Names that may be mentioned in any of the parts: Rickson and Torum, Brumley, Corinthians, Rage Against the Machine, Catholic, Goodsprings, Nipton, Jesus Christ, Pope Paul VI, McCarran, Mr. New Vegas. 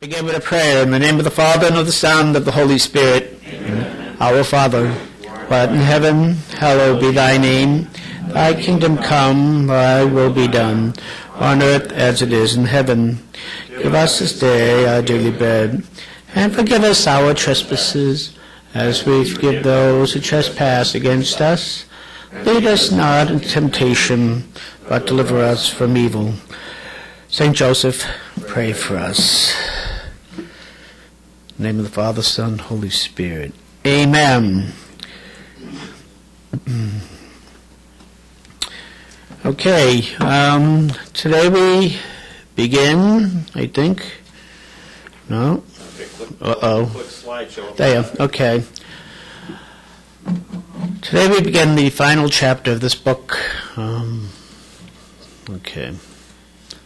begin with a prayer in the name of the Father, and of the Son, and of the Holy Spirit. Amen. Our Father, who art in heaven, hallowed be thy name. Thy kingdom come, thy will be done, on earth as it is in heaven. Give us this day our daily bread, and forgive us our trespasses, as we forgive those who trespass against us. Lead us not into temptation, but deliver us from evil. Saint Joseph, pray for us. In the name of the Father, Son, Holy Spirit. Amen. Okay, today we begin, I think. No? Quick slideshow. There, okay. Today we begin the final chapter of this book. Okay,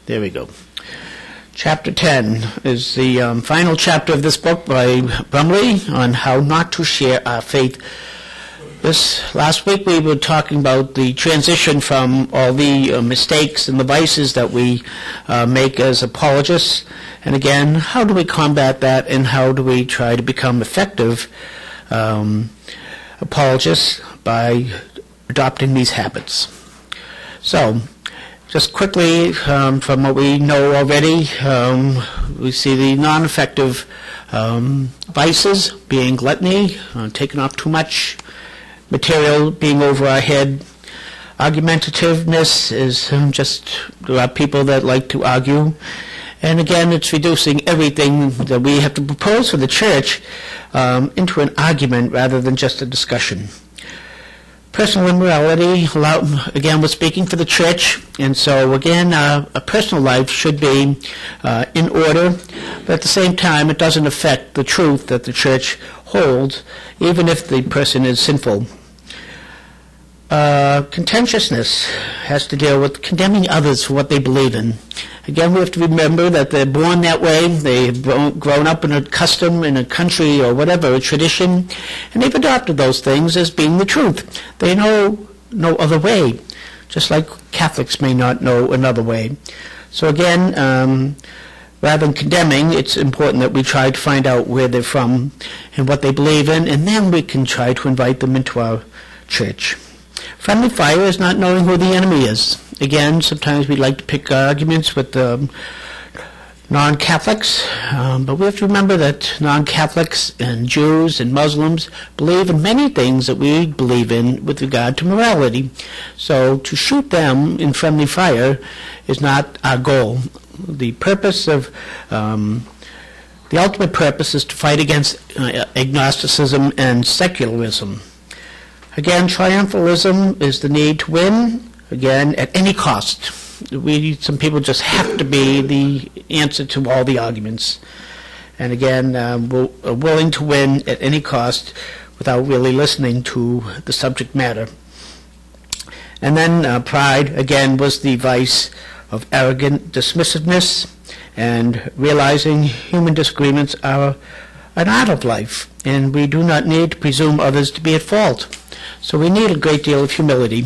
there we go. Chapter 10 is the final chapter of this book by Brumley on how not to share our faith. This last week we were talking about the transition from all the mistakes and the vices that we make as apologists, and again, how do we combat that, and how do we try to become effective apologists by adopting these habits. So, just quickly, from what we know already, we see the non-effective vices being gluttony, taking off too much material, being over our head. Argumentativeness is just there are people that like to argue, and again, it's reducing everything that we have to propose for the church into an argument rather than just a discussion. Personal immorality, again, we're speaking for the church, and so again, a personal life should be in order, but at the same time, it doesn't affect the truth that the church holds, even if the person is sinful. Contentiousness has to deal with condemning others for what they believe in. Again, we have to remember that they're born that way, they've grown up in a custom, in a country, or whatever, a tradition, and they've adopted those things as being the truth. They know no other way, just like Catholics may not know another way. So again, rather than condemning, it's important that we try to find out where they're from and what they believe in, and then we can try to invite them into our church. Friendly fire is not knowing who the enemy is. Again, sometimes we like to pick arguments with non-Catholics, but we have to remember that non-Catholics and Jews and Muslims believe in many things that we believe in with regard to morality. So to shoot them in friendly fire is not our goal. The purpose of the ultimate purpose is to fight against agnosticism and secularism. Again, triumphalism is the need to win, again, at any cost. Some people just have to be the answer to all the arguments. And again, we're willing to win at any cost without really listening to the subject matter. And then pride, again, was the vice of arrogant dismissiveness and realizing human disagreements are an art of life, and we do not need to presume others to be at fault. So we need a great deal of humility.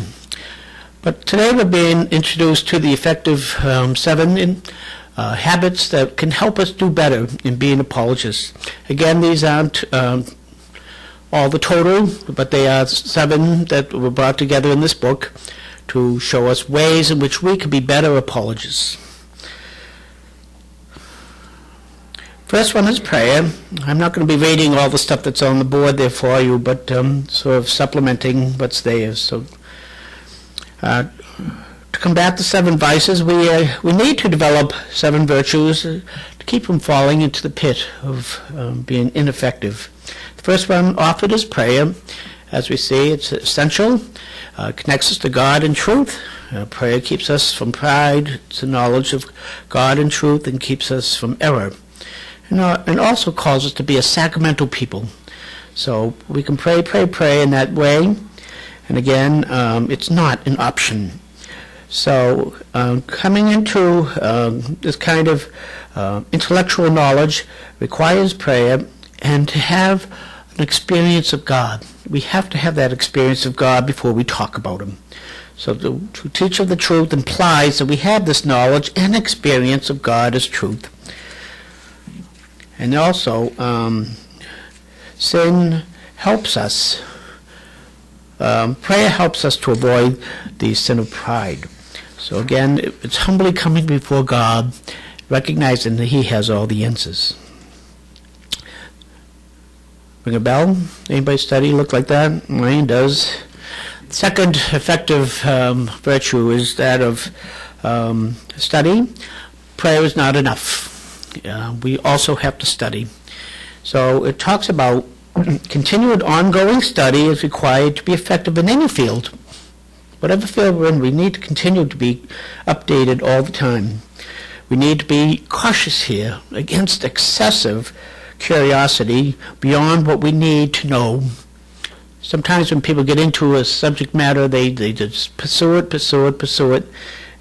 But today we're being introduced to the effective seven habits that can help us do better in being apologists. Again, these aren't all the total, but they are seven that were brought together in this book to show us ways in which we can be better apologists. First one is prayer. I'm not going to be reading all the stuff that's on the board there for you, but sort of supplementing what's there. So, to combat the seven vices, we need to develop seven virtues to keep from falling into the pit of being ineffective. The first one offered is prayer. As we see, it's essential. Connects us to God and truth. Prayer keeps us from pride. It's the knowledge of God and truth, and keeps us from error. And also calls us to be a sacramental people. So we can pray, pray, pray in that way. And again, it's not an option. So coming into this kind of intellectual knowledge requires prayer and to have an experience of God. We have to have that experience of God before we talk about Him. So to teach of the truth implies that we have this knowledge and experience of God as truth. And also, sin helps us. Prayer helps us to avoid the sin of pride. So again, it's humbly coming before God, recognizing that He has all the answers. Ring a bell? Anybody study look like that? Mine does. Second effective virtue is that of study. Prayer is not enough. We also have to study. So it talks about continued ongoing study is required to be effective in any field. Whatever field we're in, we need to continue to be updated all the time. We need to be cautious here against excessive curiosity beyond what we need to know. Sometimes when people get into a subject matter, they just pursue it,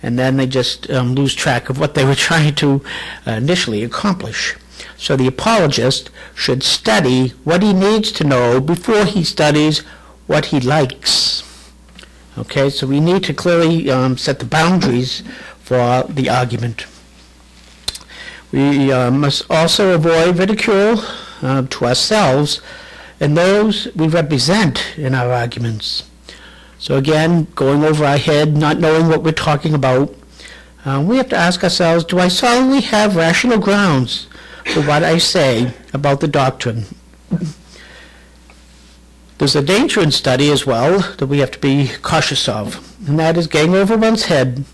and then they just lose track of what they were trying to initially accomplish. So the apologist should study what he needs to know before he studies what he likes. Okay, so we need to clearly set the boundaries for the argument. We must also avoid ridicule to ourselves and those we represent in our arguments. So again, going over our head, not knowing what we're talking about, we have to ask ourselves, do I solidly have rational grounds for what I say about the doctrine? There's a danger in study as well that we have to be cautious of, and that is getting over one's head.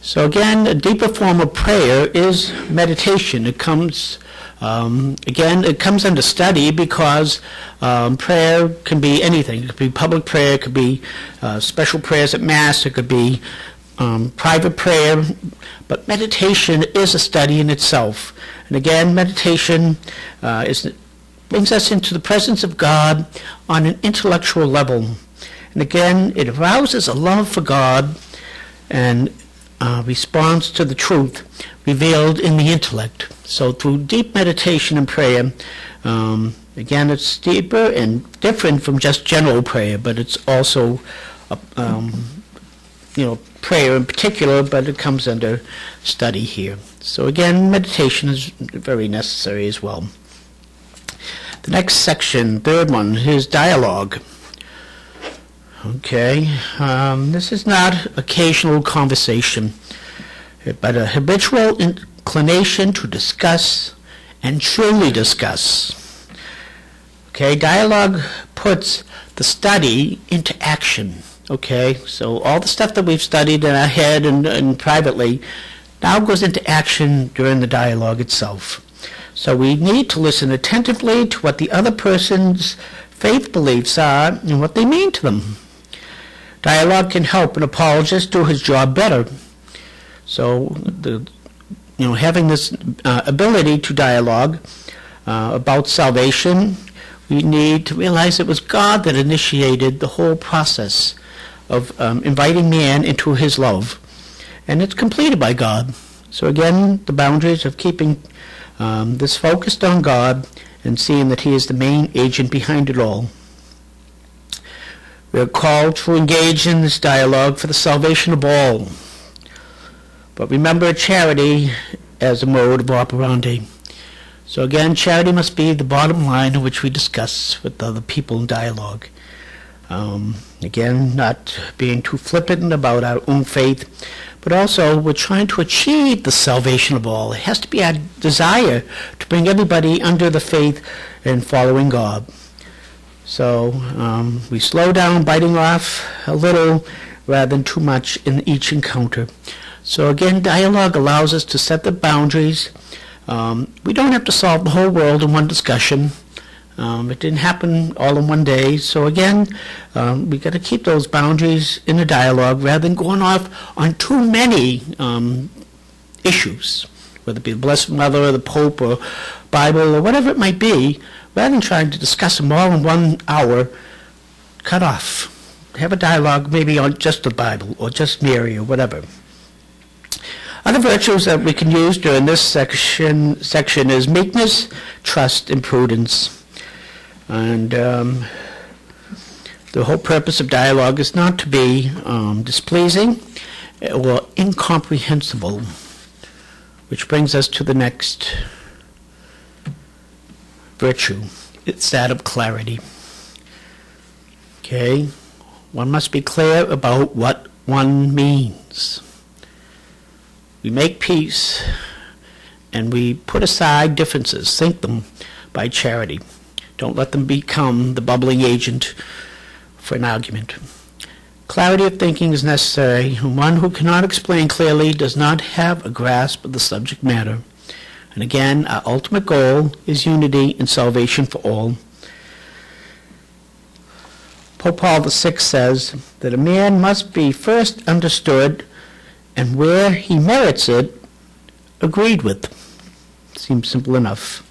So again, a deeper form of prayer is meditation. It comes, again, it comes under study because prayer can be anything. It could be public prayer, it could be special prayers at Mass, it could be private prayer, but meditation is a study in itself. And again, meditation brings us into the presence of God on an intellectual level. And again, it arouses a love for God and response to the truth revealed in the intellect. So through deep meditation and prayer, again, it's deeper and different from just general prayer, but it's also you know, prayer in particular, but it comes under study here. So again, meditation is very necessary as well. The next section, third one, is dialogue. Okay, this is not occasional conversation, but a habitual inclination to discuss and truly discuss. Okay, dialogue puts the study into action. Okay, so all the stuff that we've studied in our head and privately now goes into action during the dialogue itself. So we need to listen attentively to what the other person's faith beliefs are and what they mean to them. Dialogue can help an apologist do his job better. So, having this ability to dialogue about salvation, we need to realize it was God that initiated the whole process of inviting man into His love. And it's completed by God. So again, the boundaries of keeping this focused on God and seeing that He is the main agent behind it all. We are called to engage in this dialogue for the salvation of all. But remember charity as a mode of operandi. So again, charity must be the bottom line in which we discuss with other people in dialogue. Again, not being too flippant about our own faith, but also we're trying to achieve the salvation of all. It has to be our desire to bring everybody under the faith and following God. So we slow down, biting off a little rather than too much in each encounter. So again, dialogue allows us to set the boundaries. We don't have to solve the whole world in one discussion. It didn't happen all in one day. So again, we've got to keep those boundaries in the dialogue rather than going off on too many issues, whether it be the Blessed Mother or the Pope or Bible or whatever it might be. Rather than trying to discuss them all in 1 hour, cut off. Have a dialogue maybe on just the Bible or just Mary or whatever. Other virtues that we can use during this section is meekness, trust, and prudence. And the whole purpose of dialogue is not to be displeasing or incomprehensible, which brings us to the next virtue. It's that of clarity. Okay? One must be clear about what one means. We make peace and we put aside differences, sink them by charity. Don't let them become the bubbling agent for an argument. Clarity of thinking is necessary. One who cannot explain clearly does not have a grasp of the subject matter. And again, our ultimate goal is unity and salvation for all. Pope Paul VI says that a man must be first understood and, where he merits it, agreed with. Seems simple enough.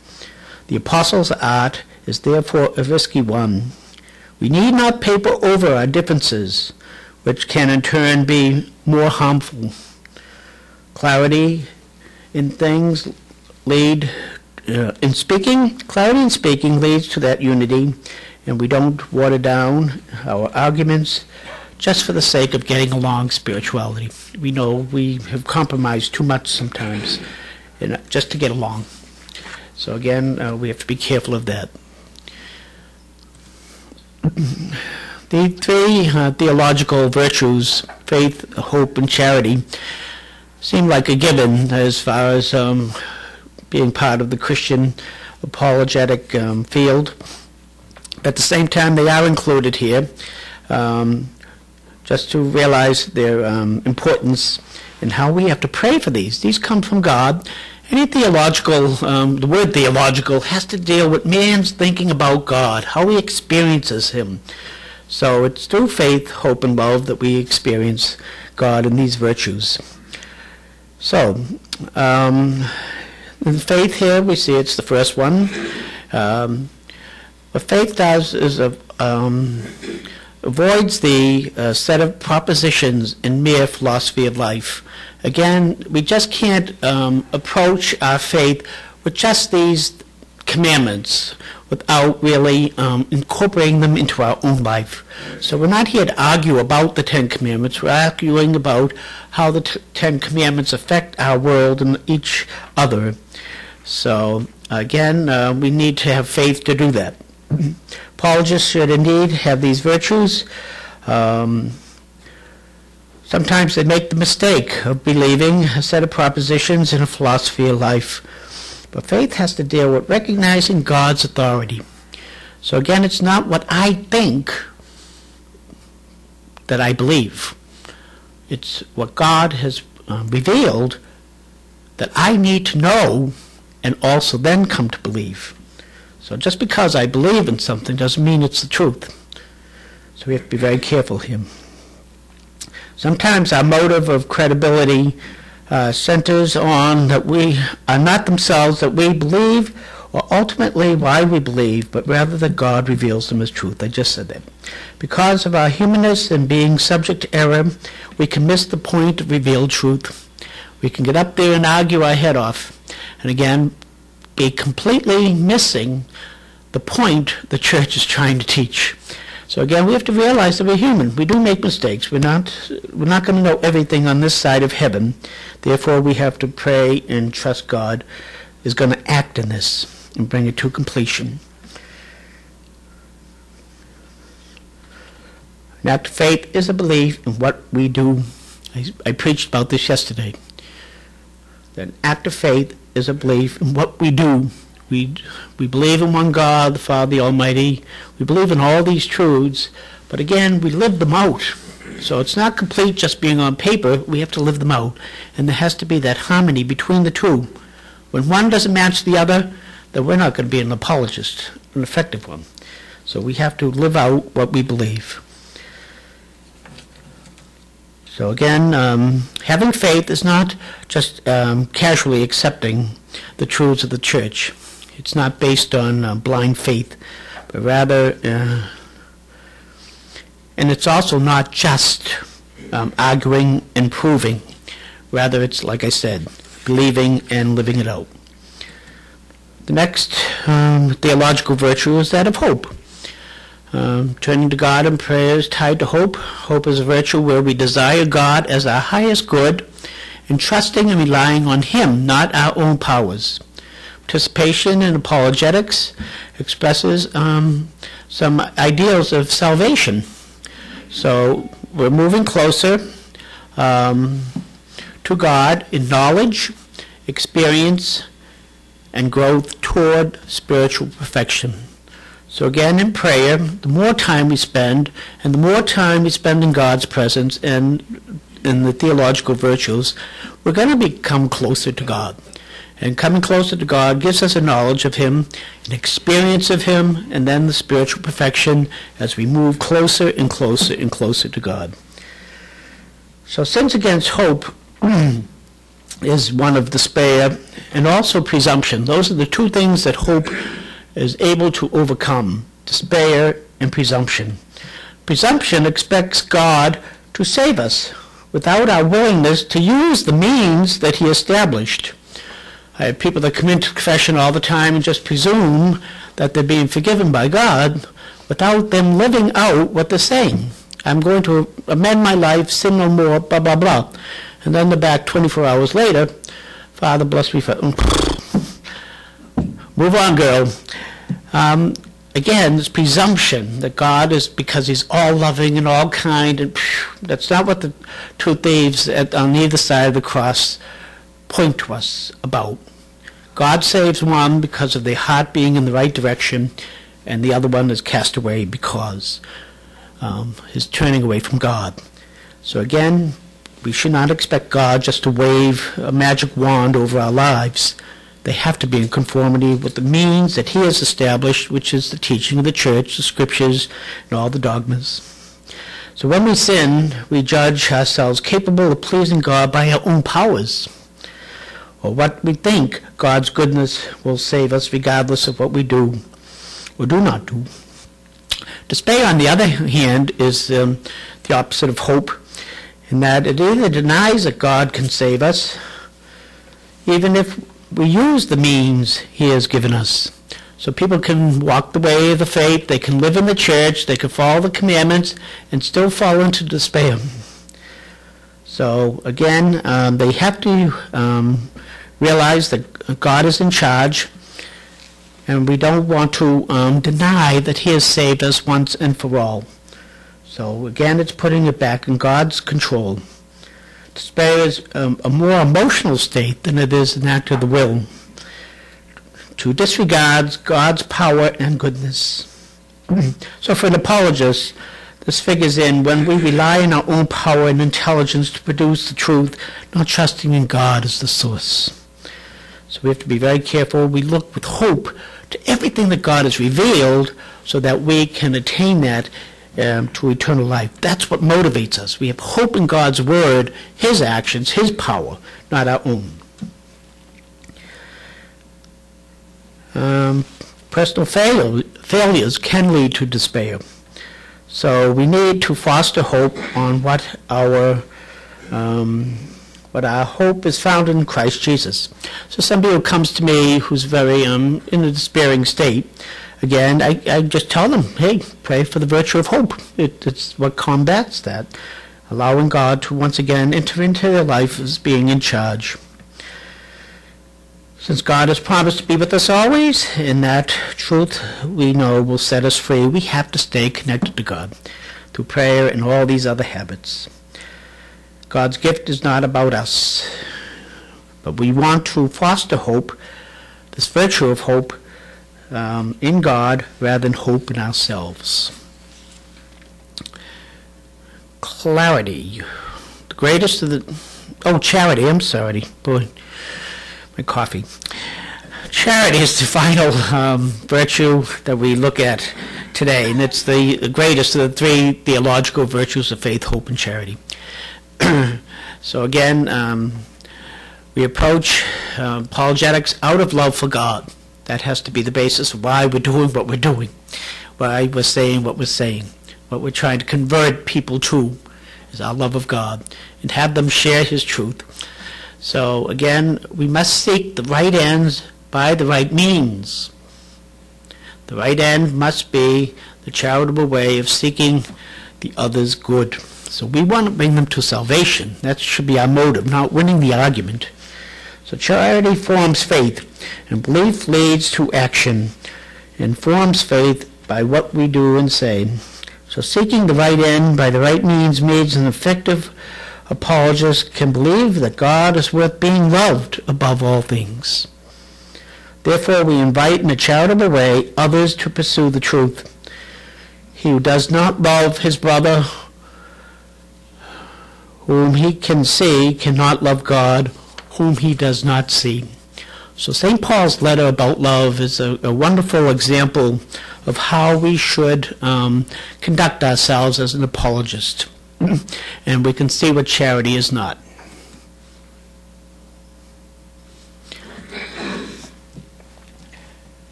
The apostles' art is therefore a risky one. We need not paper over our differences, which can in turn be more harmful. Clarity in speaking leads to that unity, and we don't water down our arguments just for the sake of getting along spirituality. We know we have compromised too much sometimes just to get along. So again, we have to be careful of that. The three theological virtues, faith, hope, and charity, seem like a given as far as being part of the Christian apologetic field. At the same time, they are included here, just to realize their importance and how we have to pray for these. These come from God. Any theological, the word theological has to deal with man's thinking about God, how he experiences him. So it's through faith, hope, and love that we experience God in these virtues. So, in faith here, we see it's the first one. What faith does is avoids the set of propositions in mere philosophy of life. Again, we just can't approach our faith with just these commandments without really incorporating them into our own life. So we're not here to argue about the Ten Commandments. We're arguing about how the Ten Commandments affect our world and each other. So again, we need to have faith to do that. Apologists should indeed have these virtues. Sometimes they make the mistake of believing a set of propositions in a philosophy of life. But faith has to deal with recognizing God's authority. So again, it's not what I think that I believe. It's what God has revealed that I need to know and also then come to believe. So just because I believe in something doesn't mean it's the truth. So we have to be very careful here. Sometimes our motive of credibility centers on that we are not themselves, that we believe, or ultimately why we believe, but rather that God reveals them as truth. I just said that. Because of our humanness and being subject to error, we can miss the point of revealed truth. We can get up there and argue our head off, and again, be completely missing the point the church is trying to teach. So again, we have to realize that we're human. We do make mistakes. We're not going to know everything on this side of heaven. Therefore, we have to pray and trust God is going to act in this and bring it to completion. An act of faith is a belief in what we do. I preached about this yesterday. That an act of faith is a belief in what we do. We believe in one God, the Father, the Almighty. We believe in all these truths, but again, we live them out. So it's not complete just being on paper. We have to live them out, and there has to be that harmony between the two. When one doesn't match the other, then we're not going to be an apologist, an effective one. So we have to live out what we believe. So again, having faith is not just casually accepting the truths of the church. It's not based on blind faith, but rather, and it's also not just arguing and proving. Rather, it's, like I said, believing and living it out. The next theological virtue is that of hope. Turning to God in prayer is tied to hope. Hope is a virtue where we desire God as our highest good and trusting and relying on Him, not our own powers. participation in apologetics expresses some ideals of salvation. So we're moving closer to God in knowledge, experience, and growth toward spiritual perfection. So again, in prayer, the more time we spend, and the more time we spend in God's presence and in the theological virtues, we're going to become closer to God. And coming closer to God gives us a knowledge of Him, an experience of Him, and then the spiritual perfection as we move closer and closer and closer to God. So sins against hope is one of despair and also presumption. Those are the two things that hope is able to overcome, despair and presumption. Presumption expects God to save us without our willingness to use the means that He established. I have people that come into confession all the time and just presume that they're being forgiven by God without them living out what they're saying. I'm going to amend my life, sin no more, blah, blah, blah. And then they're back 24 hours later, Father bless me for... Move on, girl. Again, this presumption that God is, because He's all-loving and all-kind, and that's not what the two thieves on either side of the cross point to us about. God saves one because of their heart being in the right direction, and the other one is cast away because his turning away from God. So again, we should not expect God just to wave a magic wand over our lives. They have to be in conformity with the means that He has established, which is the teaching of the church, the scriptures, and all the dogmas. So when we sin, we judge ourselves capable of pleasing God by our own powers, or what we think God's goodness will save us regardless of what we do or do not do. Despair, on the other hand, is the opposite of hope, in that it either denies that God can save us, even if we use the means He has given us. So people can walk the way of the faith, they can live in the church, they can follow the commandments, and still fall into despair. So again, they have to realize that God is in charge, and we don't want to deny that He has saved us once and for all. So again, it's putting it back in God's control. Despair is a more emotional state than it is an act of the will, to disregard God's power and goodness. So for an apologist, this figures in when we rely on our own power and intelligence to produce the truth, not trusting in God as the source. So we have to be very careful. We look with hope to everything that God has revealed so that we can attain that to eternal life. That's what motivates us. We have hope in God's word, His actions, His power, not our own. Personal failures can lead to despair. So we need to foster hope on what our hope is found in Christ Jesus. So somebody who comes to me who's very in a despairing state, again, I just tell them, hey, pray for the virtue of hope. It's what combats that, allowing God to once again enter into their life as being in charge. Since God has promised to be with us always, in that truth we know will set us free, we have to stay connected to God through prayer and all these other habits. God's gift is not about us, but we want to foster hope, this virtue of hope, in God rather than hope in ourselves. Clarity. The greatest of the... Oh, charity, I'm sorry. Boy, my coffee. Charity is the final virtue that we look at today, and it's the greatest of the three theological virtues of faith, hope, and charity. So again, we approach apologetics out of love for God. That has to be the basis of why we're doing what we're doing, why we're saying what we're saying, what we're trying to convert people to is our love of God and have them share His truth. So again, we must seek the right ends by the right means. The right end must be the charitable way of seeking the other's good. So we want to bring them to salvation. That should be our motive, not winning the argument. So charity forms faith, and belief leads to action, and forms faith by what we do and say. So seeking the right end by the right means means an effective apologist can believe that God is worth being loved above all things. Therefore, we invite in a charitable way others to pursue the truth. He who does not love his brother, whom he can see, cannot love God, whom he does not see. So St. Paul's letter about love is a wonderful example of how we should conduct ourselves as an apologist. And we can see what charity is not.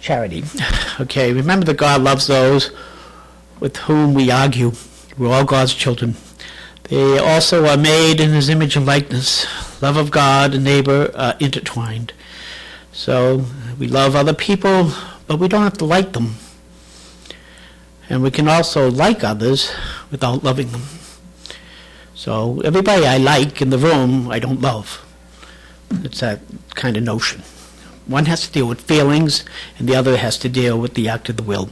Charity. Okay, remember that God loves those with whom we argue. We're all God's children. They also are made in His image and likeness. Love of God and neighbor are intertwined. So we love other people, but we don't have to like them. And we can also like others without loving them. So everybody I like in the room, I don't love. It's that kind of notion. One has to deal with feelings, and the other has to deal with the act of the will.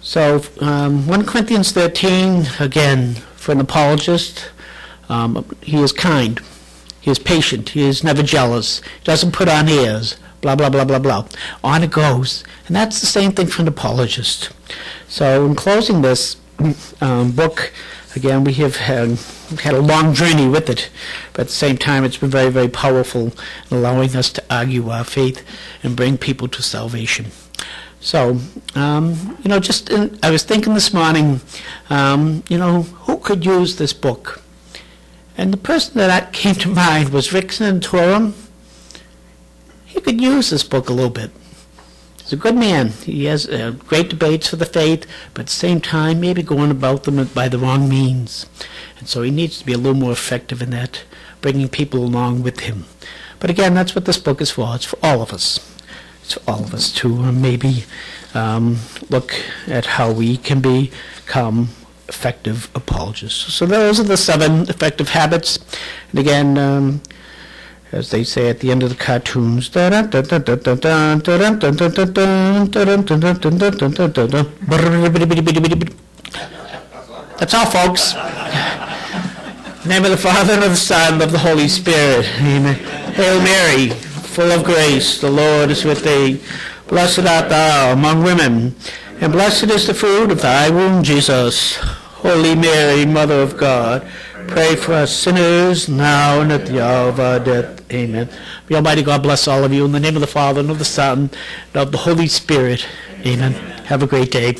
So 1 Corinthians 13, again, for an apologist, he is kind. He is patient. He is never jealous. He doesn't put on airs. Blah, blah, blah, blah, blah. On it goes. And that's the same thing for an apologist. So in closing this book, again, we have had a long journey with it. But at the same time, it's been very, very powerful in allowing us to argue our faith and bring people to salvation. So, you know, I was thinking this morning, you know, who could use this book? And the person that came to mind was Rickson and Torum. He could use this book a little bit. He's a good man. He has great debates for the faith, but at the same time, maybe going about them by the wrong means. And so he needs to be a little more effective in that, bringing people along with him. But again, that's what this book is for. It's for all of us. It's for all of us to maybe look at how we can become effective apologists. So those are the 7 effective habits. And again, as they say at the end of the cartoons, that's all, folks. In the name of the Father, and of the Son, and of the Holy Spirit. Amen. Hail Mary, full of grace, the Lord is with thee. Blessed art thou among women, and blessed is the fruit of thy womb, Jesus. Holy Mary, Mother of God, pray for us sinners now and at the hour of our death. Amen. May Almighty God bless all of you. In the name of the Father, and of the Son, and of the Holy Spirit. Amen. Have a great day.